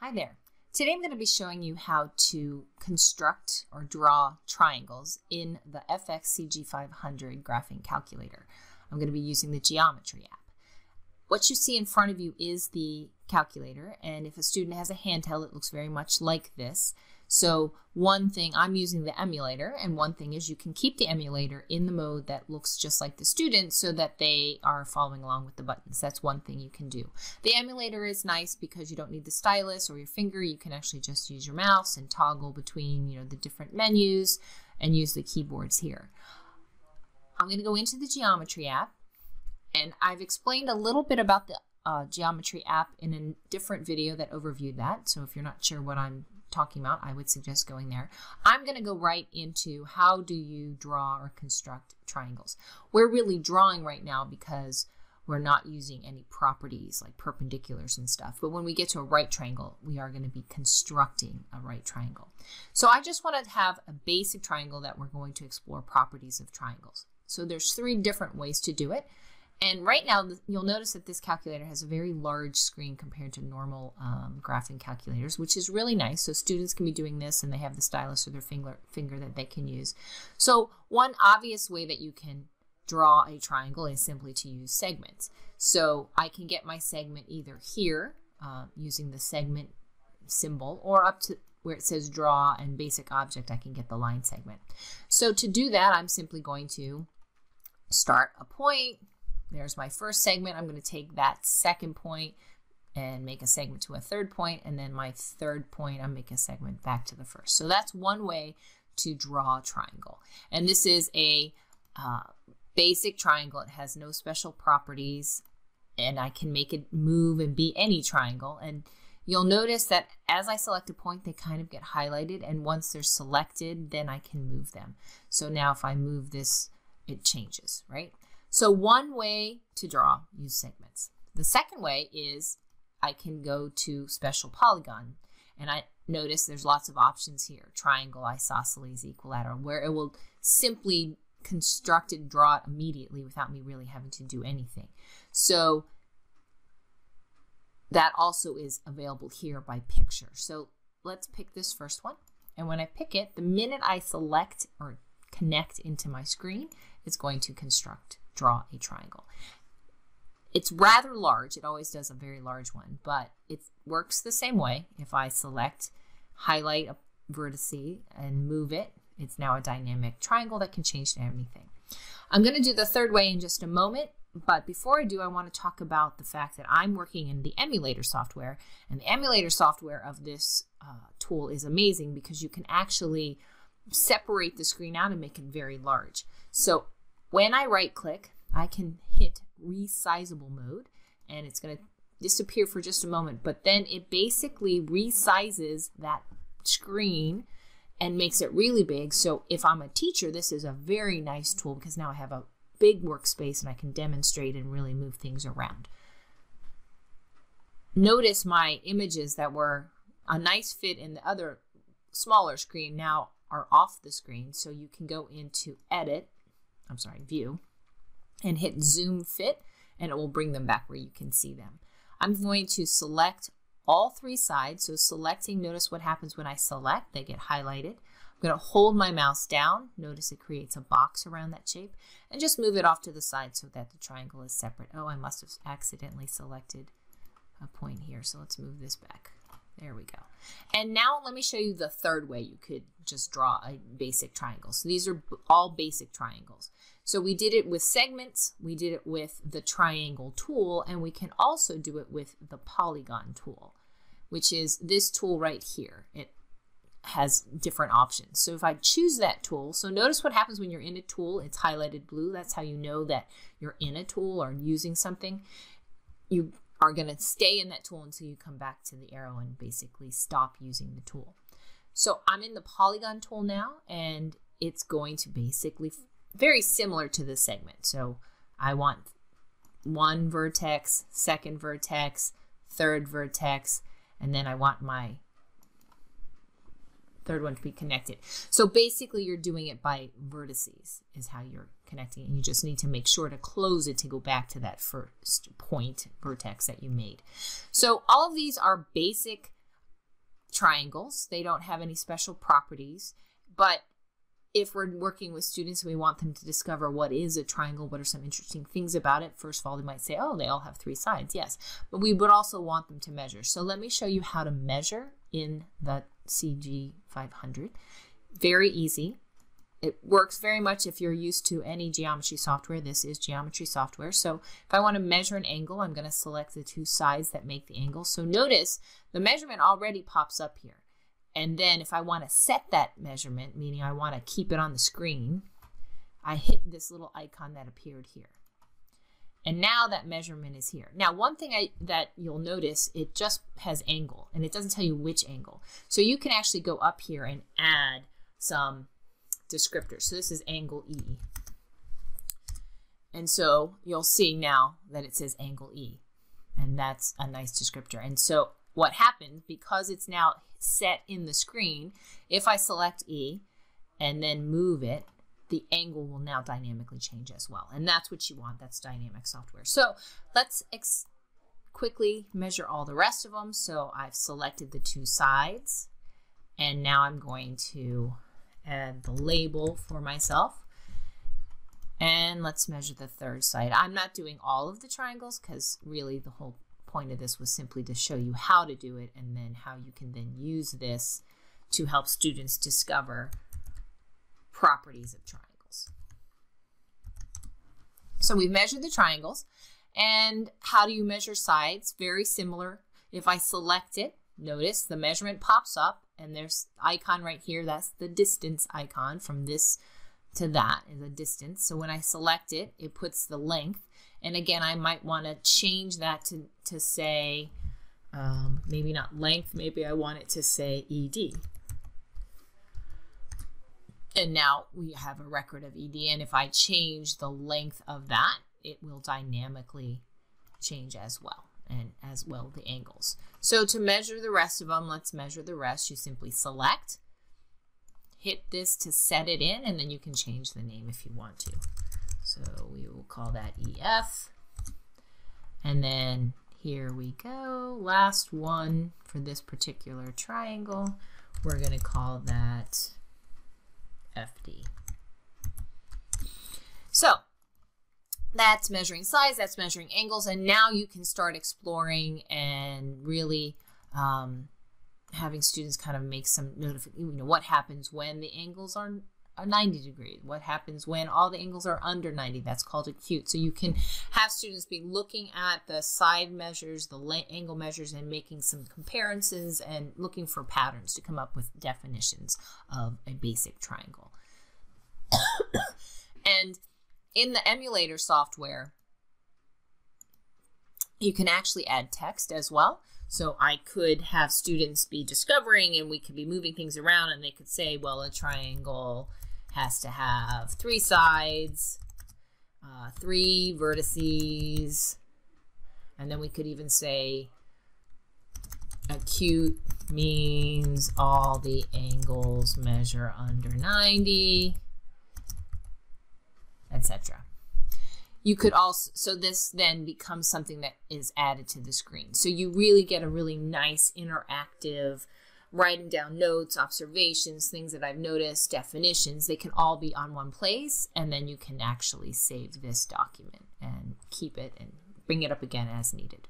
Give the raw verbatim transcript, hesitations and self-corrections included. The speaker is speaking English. Hi there. Today I'm going to be showing you how to construct or draw triangles in the F X C G five hundred graphing calculator. I'm going to be using the Geometry app. What you see in front of you is the calculator, and if a student has a handheld, it looks very much like this. So one thing, I'm using the emulator, and one thing is you can keep the emulator in the mode that looks just like the student so that they are following along with the buttons. That's one thing you can do. The emulator is nice because you don't need the stylus or your finger. You can actually just use your mouse and toggle between, you know, the different menus and use the keyboards here. I'm going to go into the Geometry app, and I've explained a little bit about the Uh, Geometry app in a different video that overviewed that. So if you're not sure what I'm talking about, I would suggest going there. I'm going to go right into how do you draw or construct triangles. We're really drawing right now because we're not using any properties like perpendiculars and stuff. But when we get to a right triangle, we are going to be constructing a right triangle. So I just want to have a basic triangle that we're going to explore properties of triangles. So there's three different ways to do it. And right now, you'll notice that this calculator has a very large screen compared to normal um, graphing calculators, which is really nice. So students can be doing this, and they have the stylus or their finger, finger that they can use. So one obvious way that you can draw a triangle is simply to use segments. So I can get my segment either here uh, using the segment symbol, or up to where it says draw and basic object, I can get the line segment. So to do that, I'm simply going to start a point. There's my first segment. I'm going to take that second point and make a segment to a third point, and then my third point, I'm making a segment back to the first. So that's one way to draw a triangle. And this is a uh, basic triangle. It has no special properties, and I can make it move and be any triangle. And you'll notice that as I select a point, they kind of get highlighted, and once they're selected, then I can move them. So now if I move this, it changes, right? So one way to draw, use segments. The second way is I can go to special polygon, and I notice there's lots of options here. Triangle, isosceles, equilateral, where it will simply construct and draw it immediately without me really having to do anything. So that also is available here by picture. So let's pick this first one. And when I pick it, the minute I select or connect into my screen, it's going to construct. Draw a triangle. It's rather large. It always does a very large one, but it works the same way. If I select, highlight a vertex and move it, it's now a dynamic triangle that can change to anything. I'm going to do the third way in just a moment, but before I do, I want to talk about the fact that I'm working in the emulator software, and the emulator software of this uh, tool is amazing because you can actually separate the screen out and make it very large. So when I right click, I can hit resizable mode, and it's going to disappear for just a moment, but then it basically resizes that screen and makes it really big. So if I'm a teacher, this is a very nice tool because now I have a big workspace and I can demonstrate and really move things around. Notice my images that were a nice fit in the other smaller screen now are off the screen, so you can go into edit, I'm sorry, view, and hit zoom fit, and it will bring them back where you can see them. I'm going to select all three sides. So selecting, notice what happens when I select, they get highlighted. I'm going to hold my mouse down. Notice it creates a box around that shape, and just move it off to the side so that the triangle is separate. Oh, I must have accidentally selected a point here. So let's move this back. There we go. And now let me show you the third way you could just draw a basic triangle. So these are all basic triangles. So we did it with segments, we did it with the triangle tool, and we can also do it with the polygon tool, which is this tool right here. It has different options. So if I choose that tool, so notice what happens when you're in a tool, it's highlighted blue. That's how you know that you're in a tool or using something. You are going to stay in that tool until you come back to the arrow and basically stop using the tool. So I'm in the polygon tool now, and it's going to basically very similar to the segment. So I want one vertex, second vertex, third vertex, and then I want my third one to be connected. So basically you're doing it by vertices is how you're connecting, and you just need to make sure to close it to go back to that first point vertex that you made. So all of these are basic triangles. They don't have any special properties, but if we're working with students and we want them to discover what is a triangle, what are some interesting things about it, first of all, they might say, oh, they all have three sides, yes. But we would also want them to measure. So let me show you how to measure in the C G five hundred. Very easy. It works very much if you're used to any geometry software. This is geometry software. So if I want to measure an angle, I'm going to select the two sides that make the angle. So notice the measurement already pops up here. And then if I want to set that measurement, meaning I want to keep it on the screen, I hit this little icon that appeared here. And now that measurement is here. Now, one thing I, that you'll notice, it just has angle, and it doesn't tell you which angle. So you can actually go up here and add some descriptors. So this is angle E. And so you'll see now that it says angle E, and that's a nice descriptor. And so what happens, because it's now set in the screen, if I select E and then move it, the angle will now dynamically change as well. And that's what you want. That's dynamic software. So let's ex quickly measure all the rest of them. So I've selected the two sides, and now I'm going to add the label for myself. And let's measure the third side. I'm not doing all of the triangles because really the whole point of this was simply to show you how to do it, and then how you can then use this to help students discover properties of triangles. So we've measured the triangles. And how do you measure sides? Very similar. If I select it, notice the measurement pops up, and there's an icon right here. That's the distance icon. From this to that is a distance. So when I select it, it puts the length. And again, I might want to change that to, to say, um, maybe not length, maybe I want it to say E D. And now we have a record of E D. And if I change the length of that, it will dynamically change as well, and as well the angles. So to measure the rest of them, let's measure the rest. You simply select, hit this to set it in, and then you can change the name if you want to. So we will call that E F. And then here we go. Last one for this particular triangle, we're going to call that F D. So that's measuring sides, that's measuring angles, and now you can start exploring and really um, having students kind of make some notice, you know, what happens when the angles are, are ninety degrees, what happens when all the angles are under ninety, that's called acute. So you can have students be looking at the side measures, the angle measures, and making some comparisons and looking for patterns to come up with definitions of a basic triangle. And in the emulator software, you can actually add text as well. So I could have students be discovering, and we could be moving things around, and they could say, well, a triangle has to have three sides, uh, three vertices, and then we could even say acute means all the angles measure under ninety, et cetera. You could also, so this then becomes something that is added to the screen. So you really get a really nice interactive, writing down notes, observations, things that I've noticed, definitions. They can all be on one place, and then you can actually save this document and keep it and bring it up again as needed.